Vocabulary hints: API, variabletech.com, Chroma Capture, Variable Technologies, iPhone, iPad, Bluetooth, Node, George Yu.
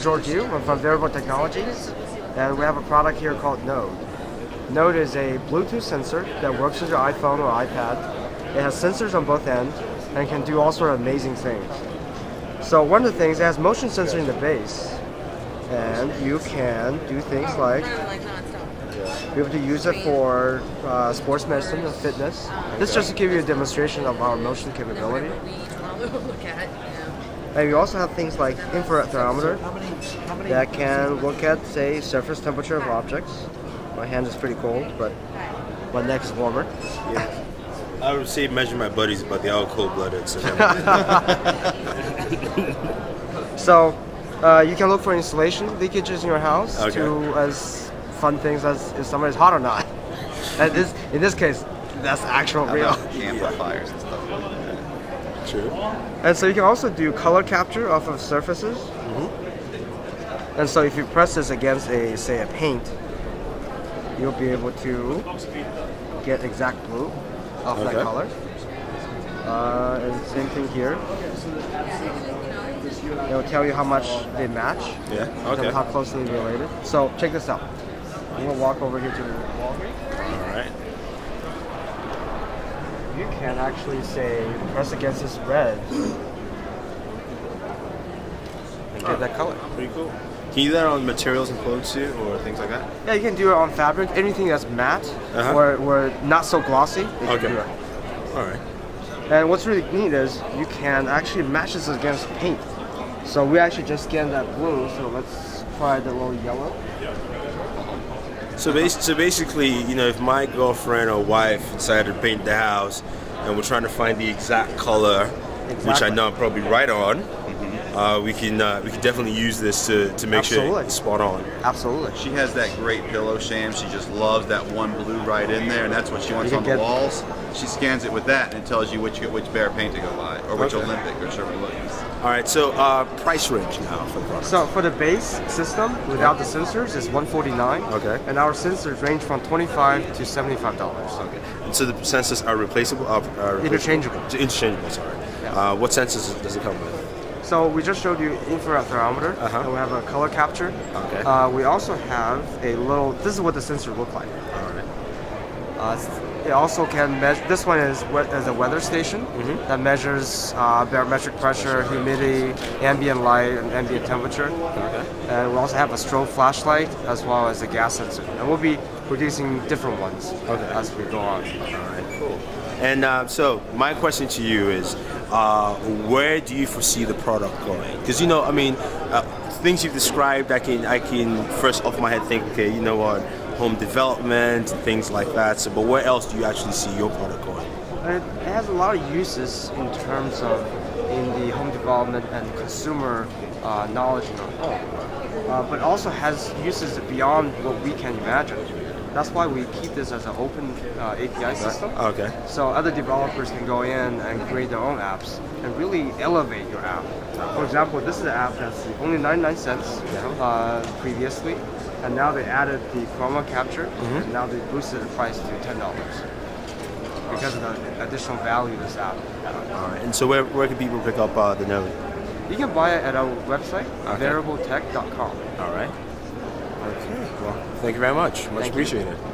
George Yu, I'm from Variable Technologies, and we have a product here called Node. Node is a Bluetooth sensor that works with your iPhone or iPad. It has sensors on both ends and can do all sorts of amazing things. So one of the things, it has motion sensor in the base, and you can do things like be able to use it for sports medicine and fitness. This just to give you a demonstration of our motion capability. And you also have things like infrared thermometer that can look at, say, surface temperature of objects. My hand is pretty cold, but my neck is warmer. Yeah. I would say measure my buddies, but they're all cold-blooded. So, you can look for insulation leakages in your house to as fun things as if somebody's hot or not. And this, in this case, that's actual real. Amplifiers and stuff like that. True. And so you can also do color capture off of surfaces. Mm-hmm. And so if you press this against a, say, a paint, you'll be able to get exact blue off that color. And same thing here. It'll tell you how much they match. Yeah. Okay. How closely related. So check this out. I'm gonna walk over here to the wall. All right. You can actually say press against this red and get that color. Pretty cool. Can you do that on materials and clothes too, or things like that? Yeah, you can do it on fabric. Anything that's matte or not so glossy, you can do it. All right. And what's really neat is you can actually match this against paint. So we actually just scanned that blue. So let's try the little yellow. So basically, you know, if my girlfriend or wife decided to paint the house and we're trying to find the exact color, which I know I'm probably right on, we can definitely use this to make sure it's spot on. Absolutely. She has that great pillow, Sham. She just loves that one blue right in there, and that's what she wants on the walls. She scans it with that and it tells you which bear paint to go buy, or which Olympic, or whichever it is. All right, so price range now for the product. So for the base system, without the sensors, is $149. Okay. And our sensors range from $25 to $75. Okay. And so the sensors are replaceable? Interchangeable. So interchangeable, sorry. Yeah. What sensors does it come with? So we just showed you infrared thermometer, and we have a color capture. Okay. We also have a little, this is what the sensor looks like. All right. It also can measure, this one is a weather station that measures barometric pressure, humidity, ambient light, and ambient temperature. Okay. And we also have a strobe flashlight as well as a gas sensor. And we'll be producing different ones as we go on. All right, cool. And so my question to you is, where do you foresee the product going? Because, you know, I mean, things you've described, I can first off my head think, okay, you know what, home development, things like that. So, but where else do you actually see your product going? It has a lot of uses in terms of in the home development and consumer knowledge in our home, but also has uses beyond what we can imagine. That's why we keep this as an open API system. Okay. So other developers can go in and create their own apps and really elevate your app. For example, this is an app that's only 99 cents previously, and now they added the Chroma Capture, and now they boosted the price to $10 because of the additional value this app. All right. And so where can people pick up the Node? You can buy it at our website, variabletech.com. All right. Okay. Well, thank you very much. Much appreciated.